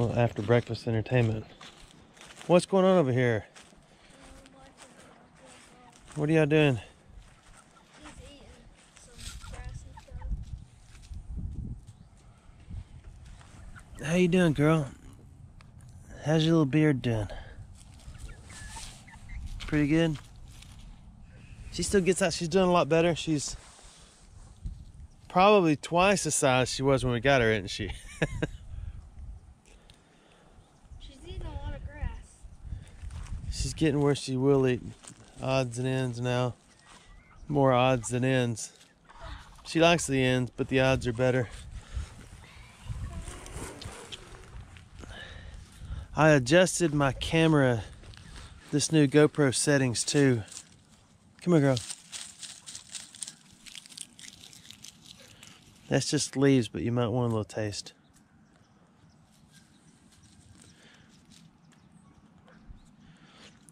Well, after breakfast entertainment. What's going on over here? What are y'all doing? He's eating some grass and stuff. How you doing, girl? How's your little beard doing? Pretty good? She still gets out. She's doing a lot better. She's probably twice the size she was when we got her, isn't she? She's eating a lot of grass. She's getting where she will eat odds and ends now. More odds than ends. She likes the ends, but the odds are better. I adjusted my camera, this new GoPro settings too. Come here, girl. That's just leaves, but you might want a little taste.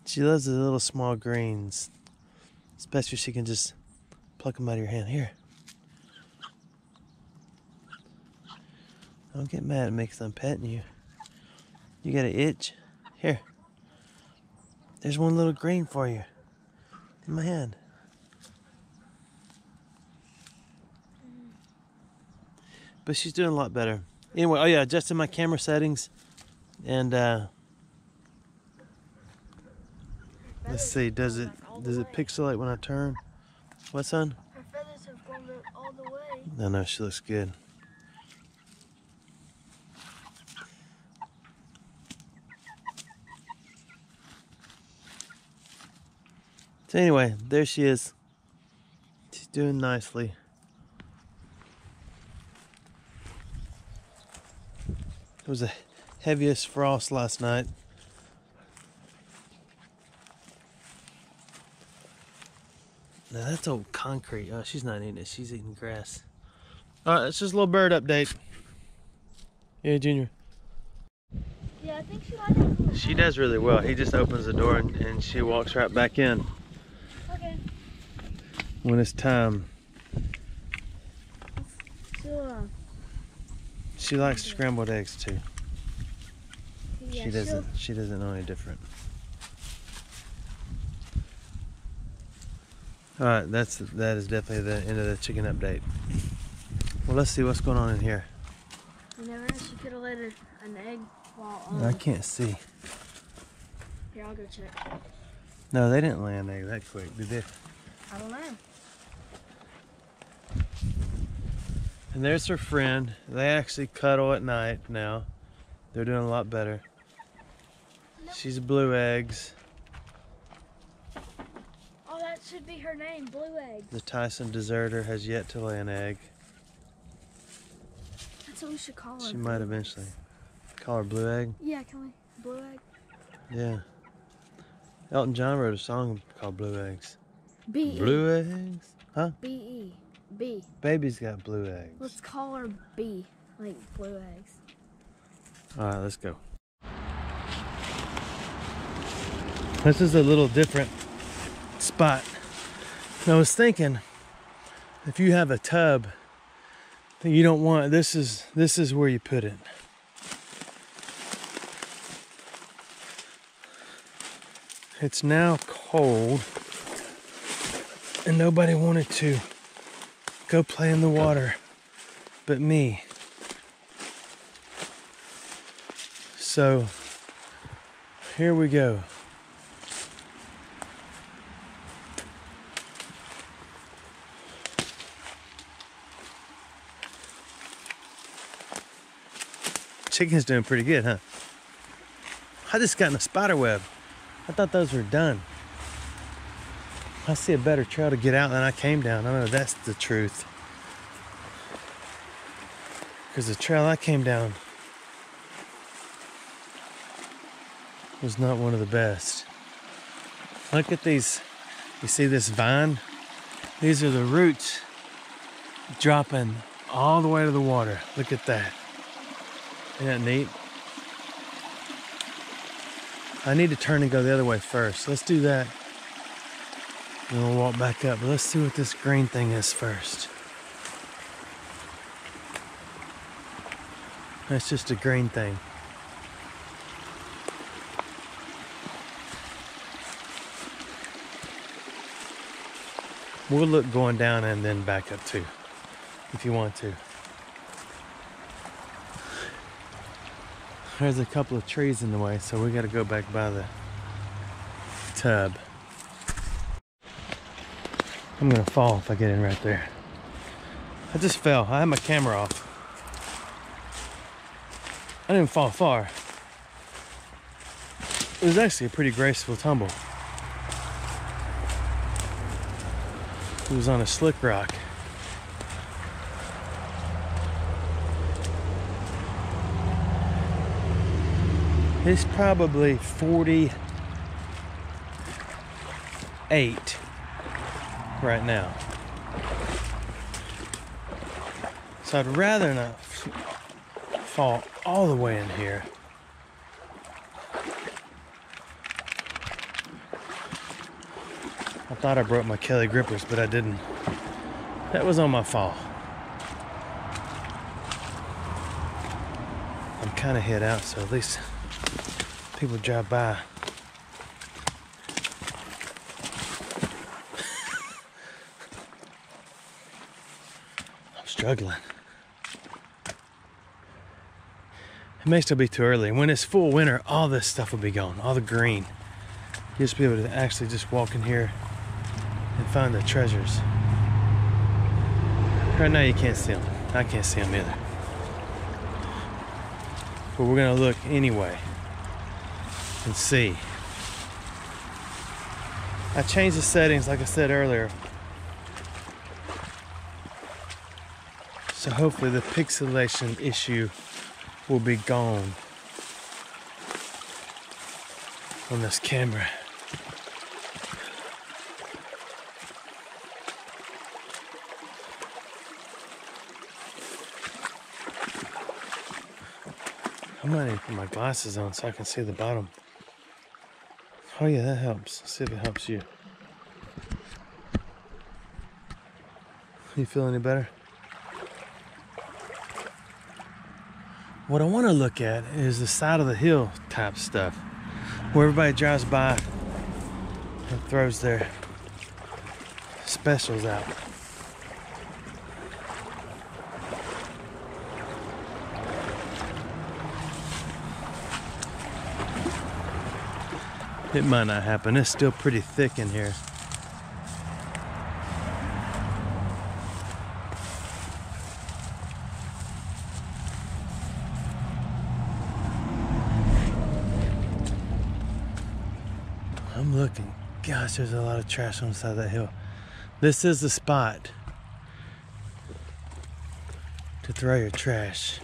She loves the little small greens. It's best if she can just pluck them out of your hand. Here. Don't get mad at me because I'm petting you. You got an itch? Here. There's one little green for you. In my hand. But she's doing a lot better. Anyway, oh yeah, adjusted my camera settings. And let's see, does it pixelate when I turn? What, son? Her feathers have gone all the way. No, she looks good. So anyway, there she is. She's doing nicely. It was the heaviest frost last night. Now that's old concrete. Oh, she's not eating it. She's eating grass. All right, it's just a little bird update. Yeah, Junior. Yeah, I think she likes it. She does really well. He just opens the door and she walks right back in. Okay. When it's time. Sure. She likes scrambled eggs too. Yeah, she doesn't know any different. All right, that is definitely the end of the chicken update. Well, let's see what's going on in here. You never know, she could have laid an egg while on. I can't see. Here, I'll go check. No, they didn't lay an egg that quick, did they? I don't know. And there's her friend. They actually cuddle at night now. They're doing a lot better. Nope. She's Blue Eggs. Oh, that should be her name, Blue Eggs. The Tyson deserter has yet to lay an egg. That's what we should call her. She might eventually. Call her Blue Egg? Yeah, can we? Blue Egg? Yeah. Elton John wrote a song called Blue Eggs. B-E. Blue eggs? Huh? B-E. B. Baby's got blue eggs. Let's call her B, like blue eggs. All right, let's go. This is a little different spot. And I was thinking, if you have a tub that you don't want, this is where you put it. It's now cold, and nobody wanted to go play in the water but me. So here we go. Chicken's doing pretty good, huh? I just got in a spider web. I thought those were done. I see a better trail to get out than I came down. I know that's the truth. Because the trail I came down was not one of the best. Look at these. You see this vine? These are the roots dropping all the way to the water. Look at that. Isn't that neat? I need to turn and go the other way first. Let's do that. Then we'll walk back up. But let's see what this green thing is first. That's just a green thing. We'll look going down and then back up too, if you want to. There's a couple of trees in the way, so we gotta go back by the tub. I'm gonna fall if I get in right there. I just fell. I had my camera off. I didn't fall far. It was actually a pretty graceful tumble. It was on a slick rock. It's probably 48 right now. So I'd rather not fall all the way in here. I thought I broke my Kelly grippers, but I didn't. That was on my fall. I'm kind of head out, so at least people drive by. I'm struggling. It may still be too early. When it's full winter, all this stuff will be gone, all the green. You'll just be able to actually just walk in here and find the treasures. Right now you can't see them. I can't see them either. But we're gonna look anyway. And see, I changed the settings like I said earlier, so hopefully the pixelation issue will be gone on this camera. I might even put my glasses on so I can see the bottom. Oh yeah, that helps. Let's see if it helps you. You feel any better? What I want to look at is the side of the hill type stuff, where everybody drives by and throws their specials out. It might not happen. It's still pretty thick in here. I'm looking. Gosh, there's a lot of trash on the side of that hill. This is the spot to throw your trash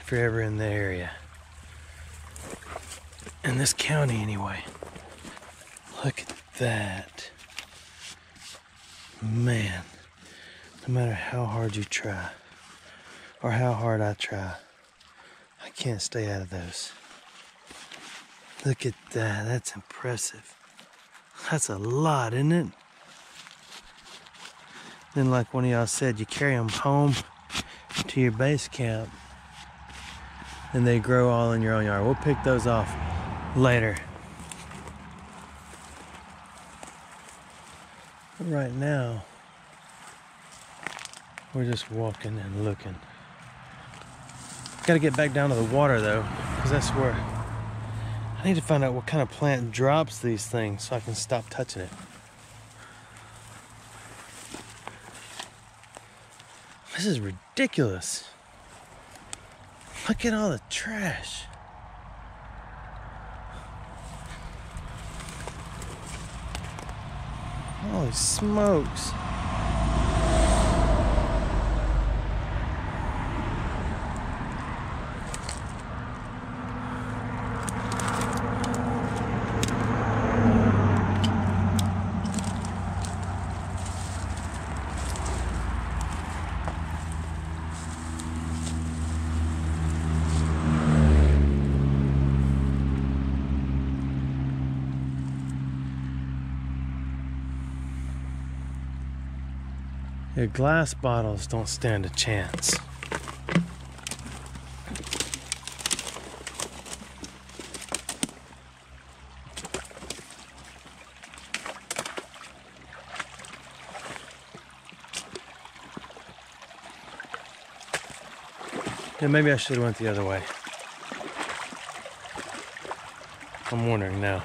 if you're ever in the area. In this county anyway. Look at that. Man, no matter how hard you try, or how hard I try, I can't stay out of those. Look at that, that's impressive. That's a lot, isn't it? Then like one of y'all said, you carry them home to your base camp and they grow all in your own yard. We'll pick those off later. Right now, we're just walking and looking. Gotta get back down to the water though, because that's where I need to find out what kind of plant drops these things so I can stop touching it. This is ridiculous. Look at all the trash. Holy smokes. Your glass bottles don't stand a chance. Yeah, maybe I should have went the other way. I'm wondering now.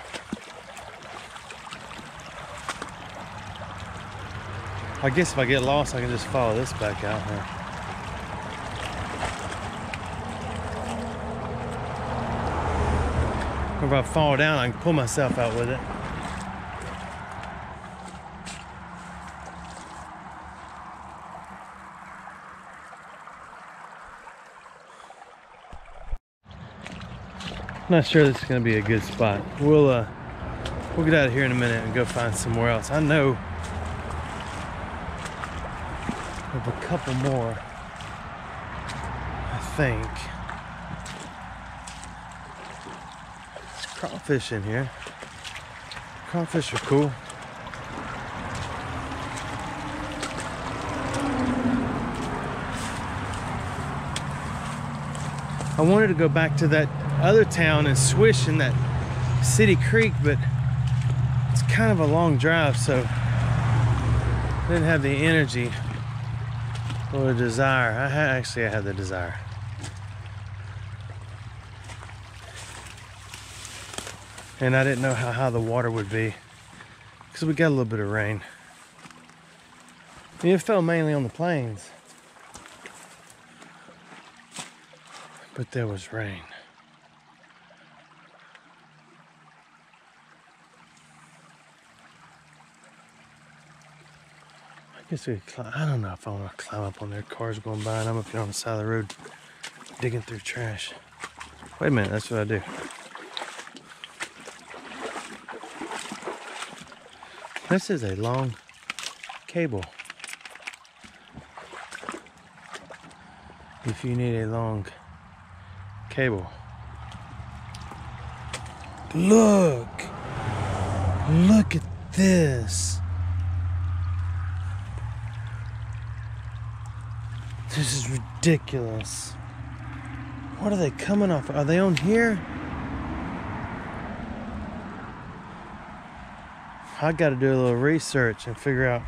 I guess if I get lost, I can just follow this back out here. Or if I fall down, I can pull myself out with it. I'm not sure this is going to be a good spot. We'll get out of here in a minute and go find somewhere else. I know of a couple more, I think. There's crawfish in here. Crawfish are cool. I wanted to go back to that other town and swish in that city creek, but it's kind of a long drive, so I didn't have the energy or a desire. I had the desire. And I didn't know how high the water would be because we got a little bit of rain. It fell mainly on the plains, but there was rain. I guess we could climb. I don't know if I want to climb up on there. Cars going by and I'm up here on the side of the road digging through trash. Wait a minute, that's what I do. This is a long cable. If you need a long cable. Look at this. This is ridiculous. What are they coming off? Are they on here? I gotta do a little research and figure out.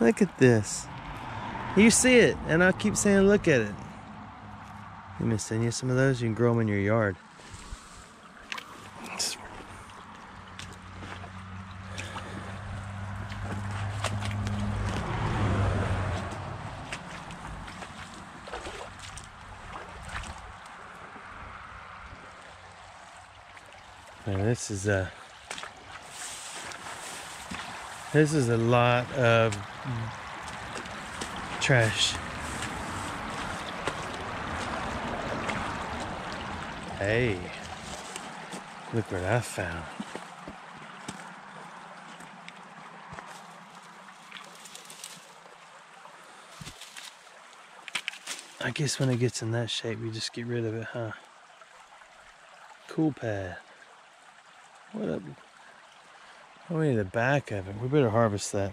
Look at this. You see it, and I keep saying look at it. Let me send you some of those. You can grow them in your yard. This is a lot of trash. Hey, look what I found. I guess when it gets in that shape, you just get rid of it, huh? Cool pad. What up? We need the back of it. We better harvest that.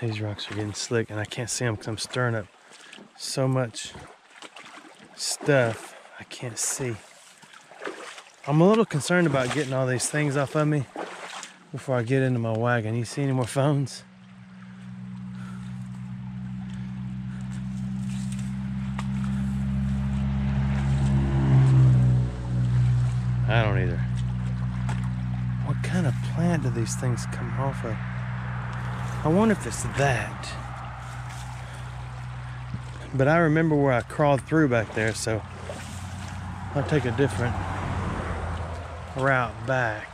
These rocks are getting slick and I can't see them because I'm stirring up so much stuff I can't see. I'm a little concerned about getting all these things off of me before I get into my wagon. You see any more phones? I don't either. What kind of plant do these things come off of? I wonder if it's that. But I remember where I crawled through back there, so I'll take a different route back.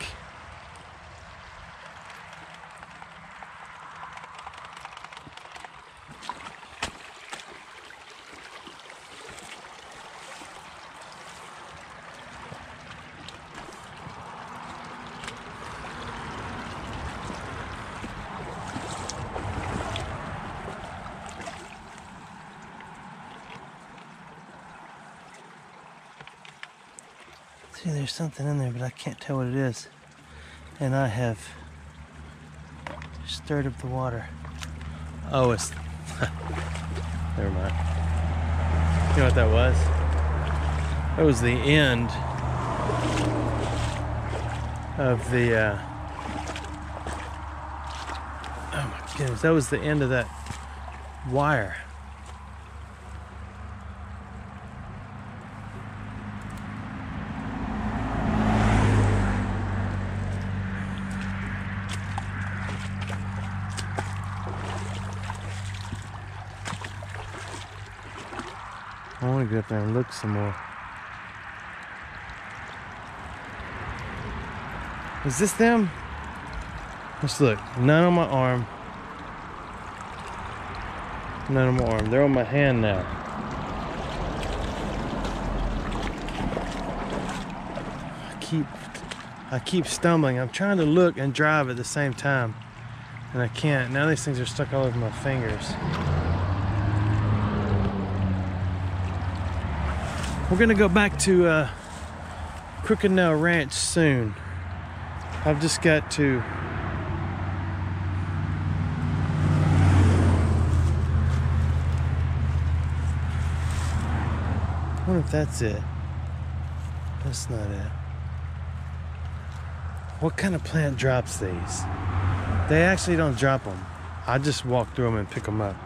See, there's something in there, but I can't tell what it is. And I have stirred up the water. Oh, it's... Never mind. You know what that was? That was the end of the... Oh my goodness, that was the end of that wire. I want to get up there and look some more. Is this them? Let's look. None on my arm. None on my arm. They're on my hand now. I keep stumbling. I'm trying to look and drive at the same time. And I can't. Now these things are stuck all over my fingers. We're gonna go back to Crooked Nell Ranch soon. I've just got to I wonder if that's it. That's not it. What kind of plant drops these? They actually don't drop them. I just walk through them and pick them up.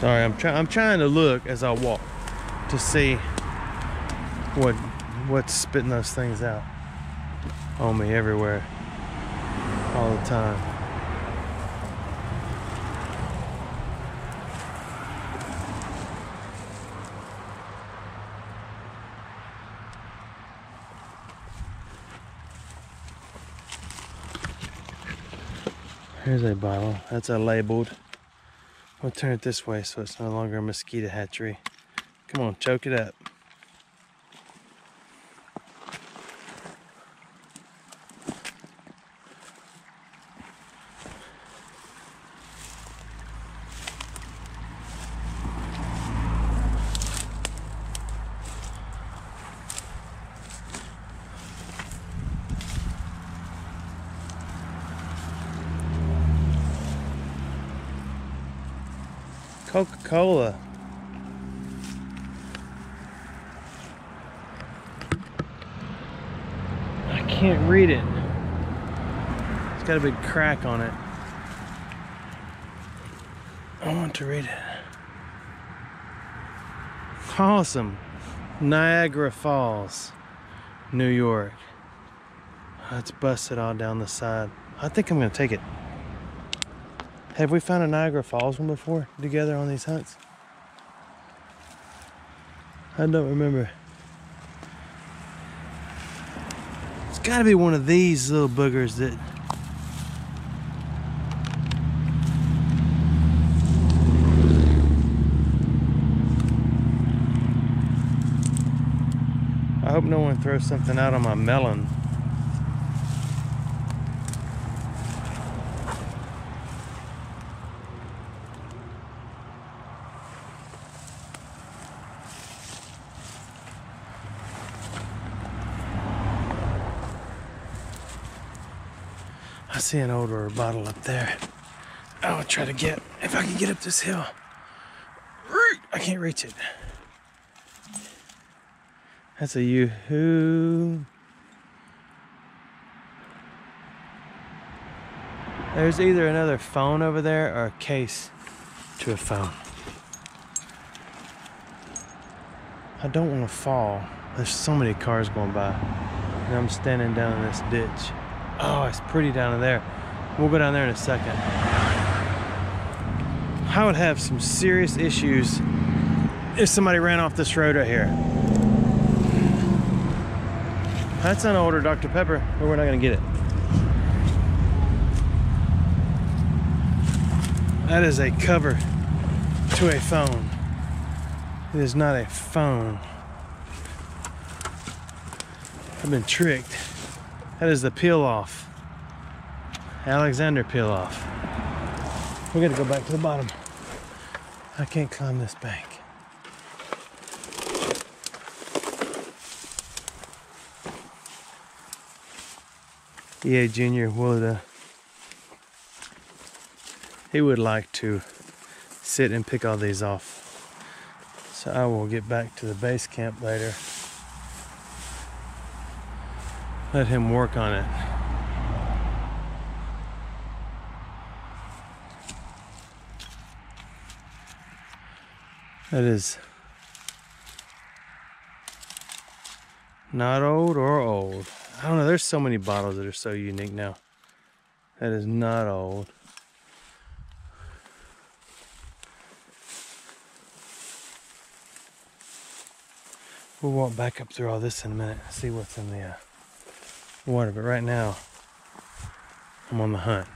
Sorry, I'm trying to look as I walk to see what's spitting those things out on me everywhere all the time. Here's a bottle. That's a labeled. We'll turn it this way so it's no longer a mosquito hatchery. Come on, choke it up. Coca-Cola. I can't read it. It's got a big crack on it. I want to read it. Awesome. Niagara Falls, New York. It's busted all down the side. I think I'm going to take it. Have we found a Niagara Falls one before together on these hunts? I don't remember. It's got to be one of these little boogers that... I hope no one throws something out on my melon. I see an older bottle up there. I would try to get, if I can get up this hill. I can't reach it. That's a yoo-hoo. There's either another phone over there or a case to a phone. I don't want to fall. There's so many cars going by. And I'm standing down in this ditch. Oh, it's pretty down in there. We'll go down there in a second. I would have some serious issues if somebody ran off this road right here. That's an older Dr. Pepper, but we're not gonna get it. That is a cover to a phone. It is not a phone. I've been tricked. That is the peel-off. Alexander Peel-off. We gotta go back to the bottom. I can't climb this bank. Yeah, Junior would. He would like to sit and pick all these off. So I will get back to the base camp later. Let him work on it. That is not old or old. I don't know, there's so many bottles that are so unique now. That is not old. We'll walk back up through all this in a minute, see what's in the water, but right now I'm on the hunt.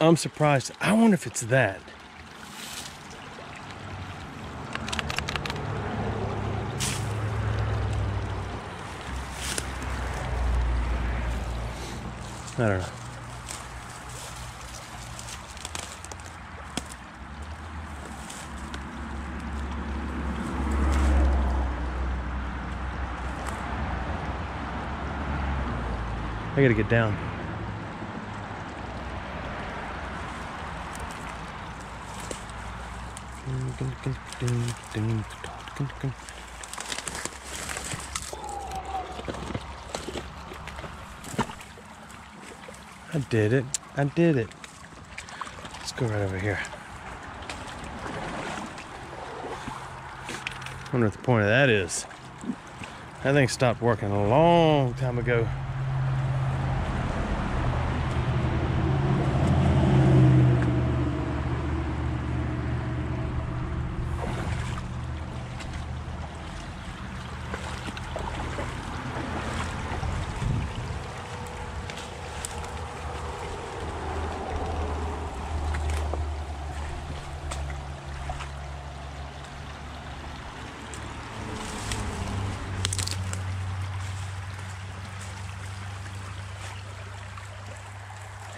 I'm surprised. I wonder if it's that. I don't know. I gotta get down. I did it. I did it. Let's go right over here. Wonder what the point of that is. That thing stopped working a long time ago.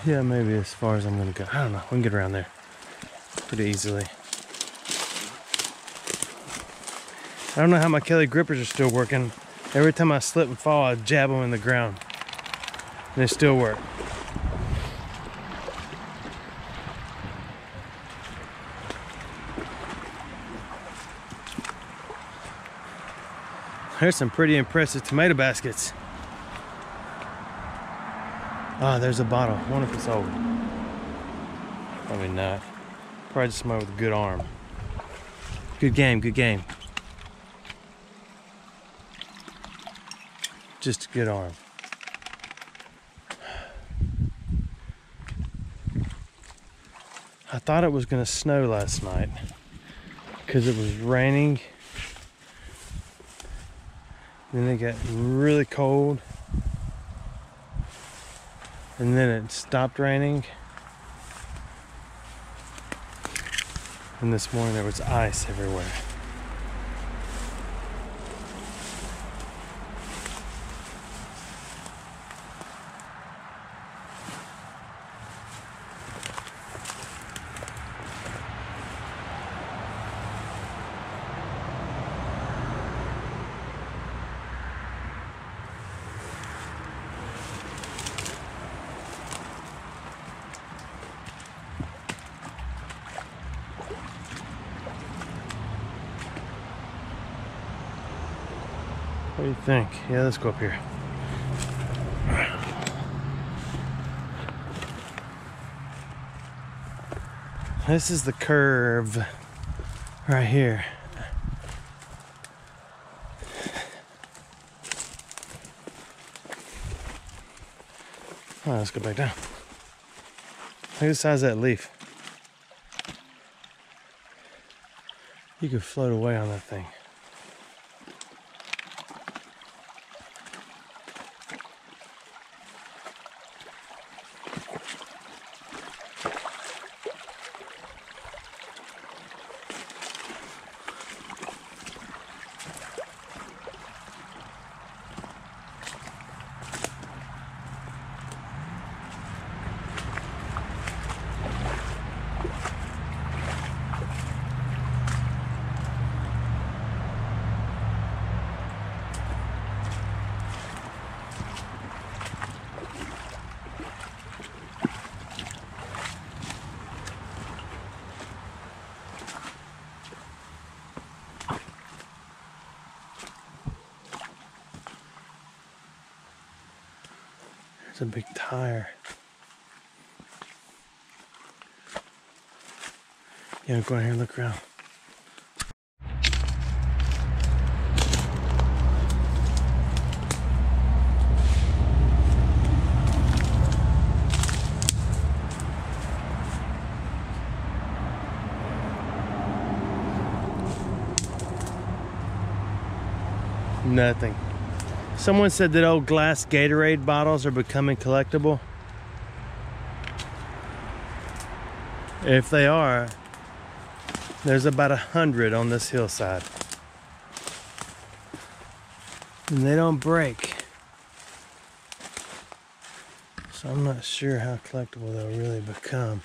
Yeah, maybe as far as I'm gonna go. I don't know, we can get around there pretty easily. I don't know how my Kelly grippers are still working. Every time I slip and fall, I jab them in the ground. And they still work. There's some pretty impressive tomato baskets. Ah, there's a bottle. I wonder if it's old. Probably not. Probably just somebody with a good arm. Good game, good game. Just a good arm. I thought it was gonna snow last night because it was raining. Then it got really cold. And then it stopped raining. And this morning there was ice everywhere. What do you think? Yeah, let's go up here. This is the curve right here. Oh, let's go back down. Look at the size of that leaf. You could float away on that thing. It's a big tire. Yeah, go out here and look around. Nothing. Someone said that old glass Gatorade bottles are becoming collectible. If they are, there's about 100 on this hillside. And they don't break. So I'm not sure how collectible they'll really become.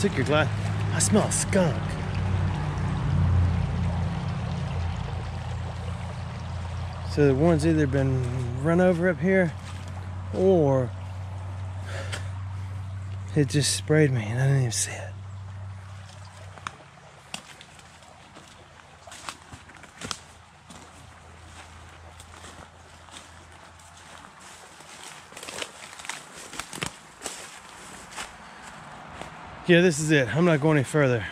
Took your glass. I smell a skunk. So the one's either been run over up here or it just sprayed me and I didn't even see it. Yeah, this is it. I'm not going any further.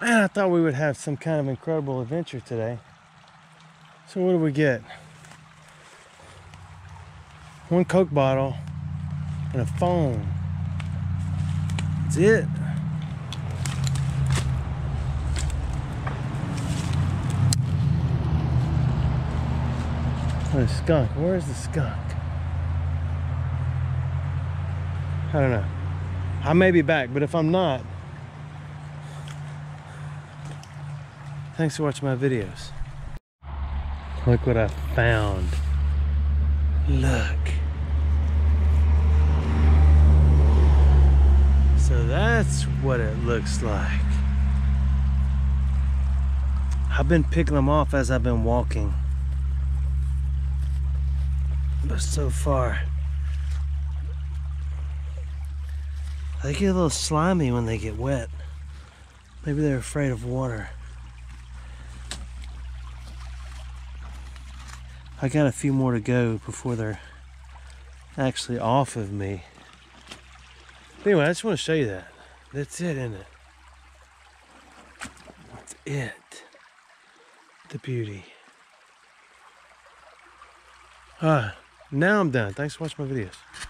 Man, I thought we would have some kind of incredible adventure today. So what do we get? One Coke bottle and a phone. That's it. And a skunk. Where's the skunk? I don't know. I may be back, but if I'm not, thanks for watching my videos. Look what I found. Look. So that's what it looks like. I've been picking them off as I've been walking. But so far, they get a little slimy when they get wet. Maybe they're afraid of water. I got a few more to go before they're actually off of me. But anyway, I just want to show you that. That's it, isn't it? That's it. The beauty. Now I'm done. Thanks for watching my videos.